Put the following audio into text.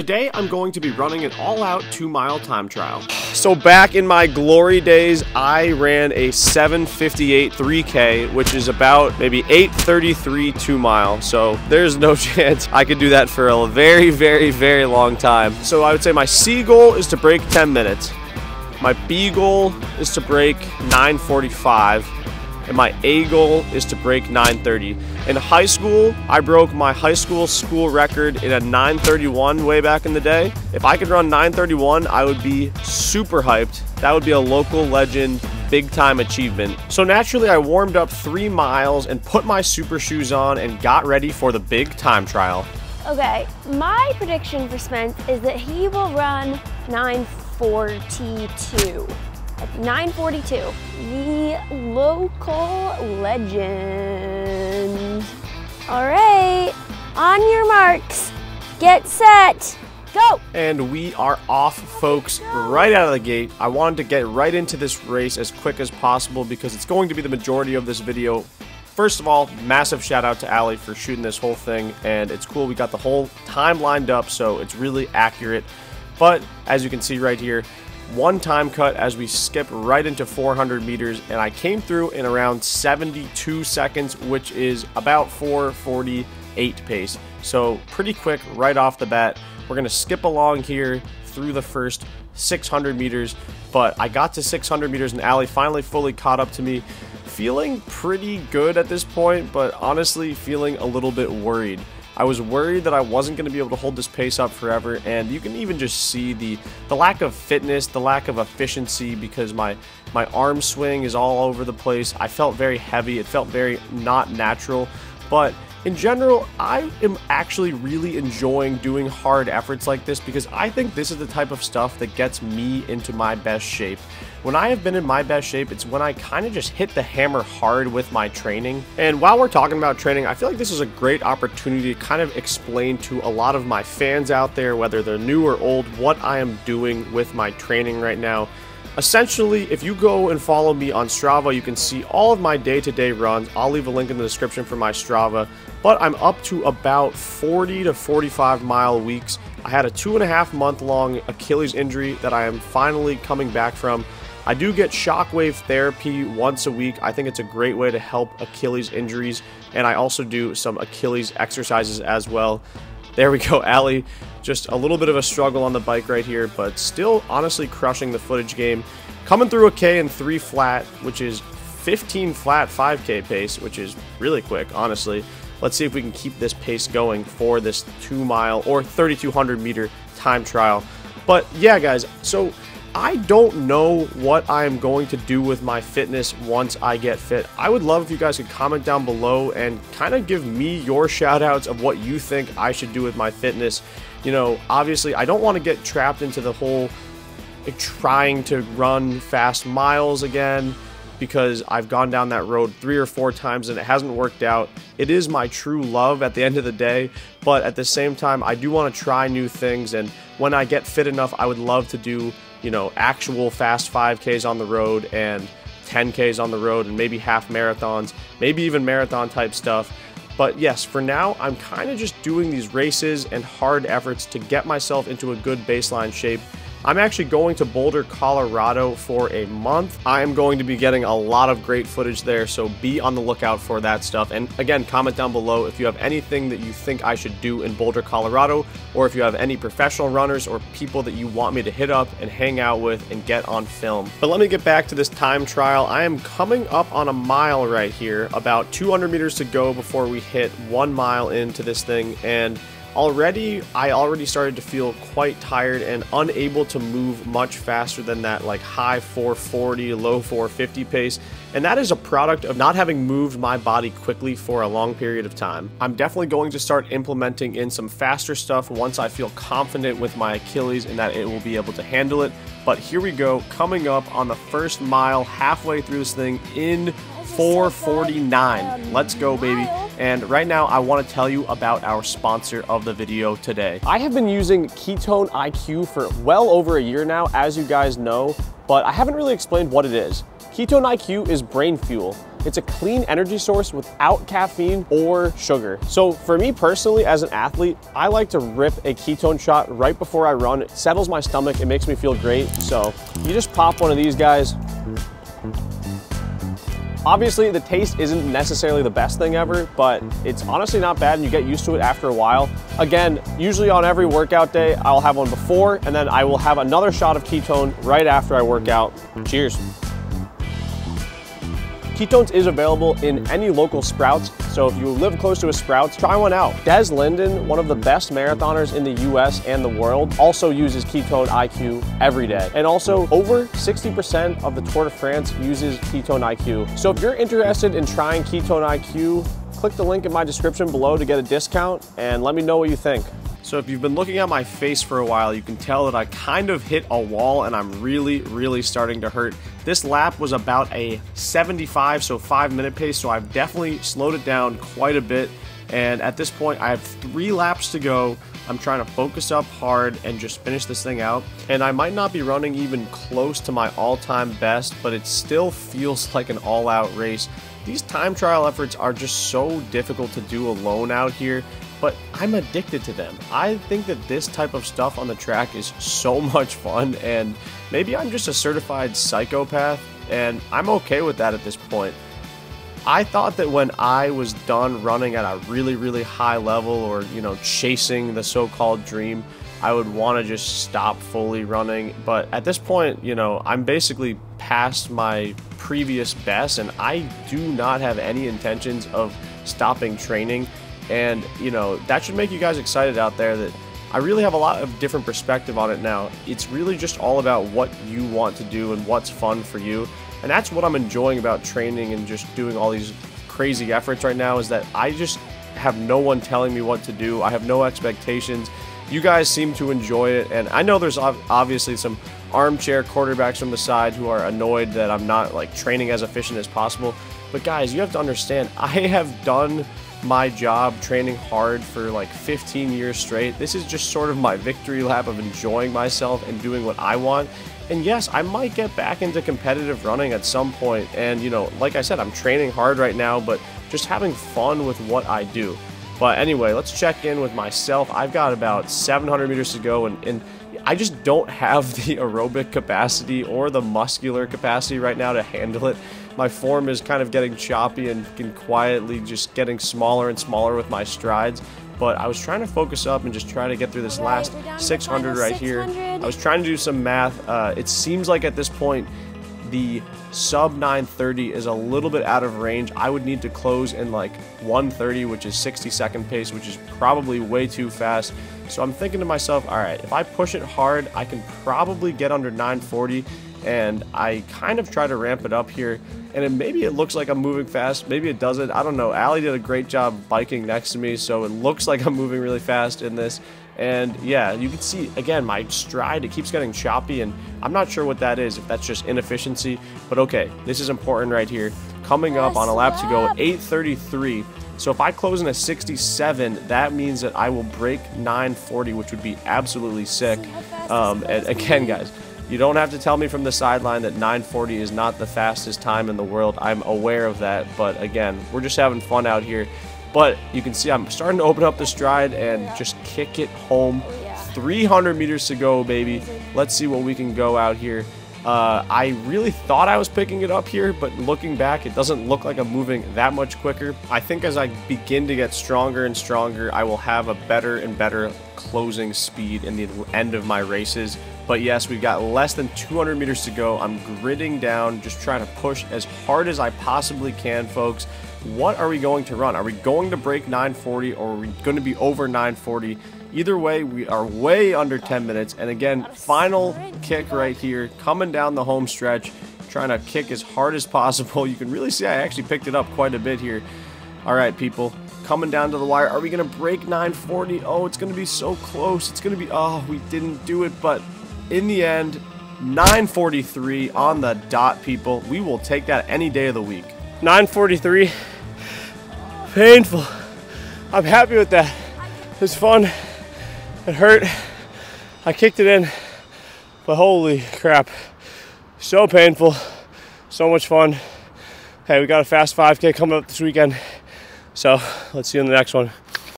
Today, I'm going to be running an all-out 2-mile time trial. So back in my glory days, I ran a 7:58 3K, which is about maybe 8:33 2-mile. So there's no chance I could do that for a very, very, very long time. So I would say my C goal is to break 10 minutes. My B goal is to break 9:45. And my A goal is to break 9:30. In high school, I broke my high school record in a 9:31 way back in the day. If I could run 9:31, I would be super hyped. That would be a local legend, big time achievement. So naturally, I warmed up 3 miles and put my super shoes on and got ready for the big time trial. Okay, my prediction for Spence is that he will run 9:42. At 9:42, the local legend. All right, on your marks, get set, go. And we are off, folks, right out of the gate. I wanted to get right into this race as quick as possible because it's going to be the majority of this video. First of all, massive shout out to Allie for shooting this whole thing, and it's cool we got the whole time lined up, so it's really accurate. But as you can see right here, one time cut as we skip right into 400 meters, and I came through in around 72 seconds, which is about 4:48 pace. So pretty quick right off the bat. We're gonna skip along here through the first 600 meters, but I got to 600 meters and Allie finally fully caught up to me. Feeling pretty good at this point, but honestly feeling a little bit worried. I was worried that I wasn't going to be able to hold this pace up forever, and you can even just see the lack of fitness, the lack of efficiency, because my arm swing is all over the place. I felt very heavy. It felt very not natural, but in general, I am actually really enjoying doing hard efforts like this because I think this is the type of stuff that gets me into my best shape. When I have been in my best shape, it's when I kind of just hit the hammer hard with my training. And while we're talking about training, I feel like this is a great opportunity to kind of explain to a lot of my fans out there, whether they're new or old, what I am doing with my training right now. Essentially, if you go and follow me on Strava, you can see all of my day-to-day runs. I'll leave a link in the description for my Strava, but I'm up to about 40 to 45 mile weeks. I had a 2.5 month long Achilles injury that I am finally coming back from. I do get shockwave therapy once a week. I think it's a great way to help Achilles injuries, and I also do some Achilles exercises as well. There we go, Allie. Just a little bit of a struggle on the bike right here, but still honestly crushing the footage game. Coming through a K and 3 flat, which is 15 flat 5K pace, which is really quick, honestly. Let's see if we can keep this pace going for this 2 mile or 3,200 meter time trial. But yeah, guys, so I don't know what I am going to do with my fitness once I get fit. I would love if you guys could comment down below and kind of give me your shout outs of what you think I should do with my fitness. You know, obviously, I don't want to get trapped into the whole trying to run fast miles again because I've gone down that road 3 or 4 times and it hasn't worked out. It is my true love at the end of the day, but at the same time, I do want to try new things, and when I get fit enough, I would love to do, you know, actual fast 5Ks on the road and 10Ks on the road and maybe half marathons, maybe even marathon type stuff. But yes, for now, I'm kind of just doing these races and hard efforts to get myself into a good baseline shape. I'm actually going to Boulder, Colorado for a month. I am going to be getting a lot of great footage there, so be on the lookout for that stuff. And again, comment down below if you have anything that you think I should do in Boulder, Colorado, or if you have any professional runners or people that you want me to hit up and hang out with and get on film. But let me get back to this time trial. I am coming up on a mile right here, about 200 meters to go before we hit 1 mile into this thing, and I already started to feel quite tired and unable to move much faster than that like high 440, low 450 pace, and that is a product of not having moved my body quickly for a long period of time. I'm definitely going to start implementing in some faster stuff once I feel confident with my Achilles and that it will be able to handle it. But here we go, coming up on the first mile, halfway through this thing in 4:49. Let's go, baby. And right now I want to tell you about our sponsor of the video today. I have been using Ketone IQ for well over a year now, as you guys know, but I haven't really explained what it is. Ketone IQ is brain fuel. It's a clean energy source without caffeine or sugar. So for me personally, as an athlete, I like to rip a ketone shot right before I run. It settles my stomach, it makes me feel great. So you just pop one of these guys. Obviously, the taste isn't necessarily the best thing ever, but it's honestly not bad and you get used to it after a while. Again, usually on every workout day, I'll have one before and then I will have another shot of ketone right after I work out. Cheers. Ketones is available in any local Sprouts, so if you live close to a Sprouts, try one out. Des Linden, one of the best marathoners in the US and the world, also uses Ketone IQ every day. And also, over 60% of the Tour de France uses Ketone IQ. So if you're interested in trying Ketone IQ, click the link in my description below to get a discount and let me know what you think. So if you've been looking at my face for a while, you can tell that I kind of hit a wall and I'm really starting to hurt. This lap was about a 75, so 5-minute pace, so I've definitely slowed it down quite a bit. And at this point, I have 3 laps to go. I'm trying to focus up hard and just finish this thing out. And I might not be running even close to my all-time best, but it still feels like an all-out race. These time trial efforts are just so difficult to do alone out here, but I'm addicted to them. I think that this type of stuff on the track is so much fun, and maybe I'm just a certified psychopath, and I'm okay with that at this point. I thought that when I was done running at a really high level, or chasing the so-called dream, I would want to just stop fully running, but at this point, I'm basically past my previous best, and I do not have any intentions of stopping training. And, that should make you guys excited out there that I really have a lot of different perspective on it now. It's really just all about what you want to do and what's fun for you. And that's what I'm enjoying about training and just doing all these crazy efforts right now, is that I just have no one telling me what to do. I have no expectations. You guys seem to enjoy it. And I know there's obviously some armchair quarterbacks from the side who are annoyed that I'm not training as efficient as possible. But guys, you have to understand, I have done my job training hard for 15 years straight. This is just sort of my victory lap of enjoying myself and doing what I want. And yes, I might get back into competitive running at some point. And like I said, I'm training hard right now, but just having fun with what I do. But anyway, let's check in with myself. I've got about 700 meters to go, and I just don't have the aerobic capacity or the muscular capacity right now to handle it. My form is kind of getting choppy and quietly just getting smaller and smaller with my strides. But I was trying to focus up and just try to get through this last 600 right here. I was trying to do some math. It seems like at this point, the sub 9:30 is a little bit out of range. I would need to close in 1:30, which is 60-second pace, which is probably way too fast. So I'm thinking to myself, all right, if I push it hard, I can probably get under 9:40. And I kind of try to ramp it up here, and maybe it looks like I'm moving fast, maybe it doesn't, I don't know. Allie did a great job biking next to me, so it looks like I'm moving really fast in this. And yeah, you can see again my stride, it keeps getting choppy, and I'm not sure what that is, if that's just inefficiency, but okay, this is important right here. Coming up on a lap to go at 8:33, so if I close in a 67, that means that I will break 9:40, which would be absolutely sick. And again, guys, you don't have to tell me from the sideline that 9:40 is not the fastest time in the world. I'm aware of that, but again, we're just having fun out here. But you can see I'm starting to open up the stride and just kick it home. 300 meters to go, baby. Let's see what we can go out here. I really thought I was picking it up here, but looking back, it doesn't look like I'm moving that much quicker. I think as I begin to get stronger and stronger, I will have a better and better closing speed in the end of my races. But yes, we've got less than 200 meters to go. I'm gritting down, just trying to push as hard as I possibly can, folks. What are we going to run? Are we going to break 9:40, or are we going to be over 9:40? Either way, we are way under 10 minutes. And again, final kick right here, coming down the home stretch, trying to kick as hard as possible. You can really see I actually picked it up quite a bit here. All right, people, coming down to the wire. Are we going to break 9:40? Oh, it's going to be so close. It's going to be, oh, we didn't do it. But in the end, 9:43 on the dot, people. We will take that any day of the week. 9:43, painful. I'm happy with that. It's fun. It hurt. I kicked it in, but holy crap, so painful, so much fun. Hey, we got a fast 5K coming up this weekend, so let's see you in the next one.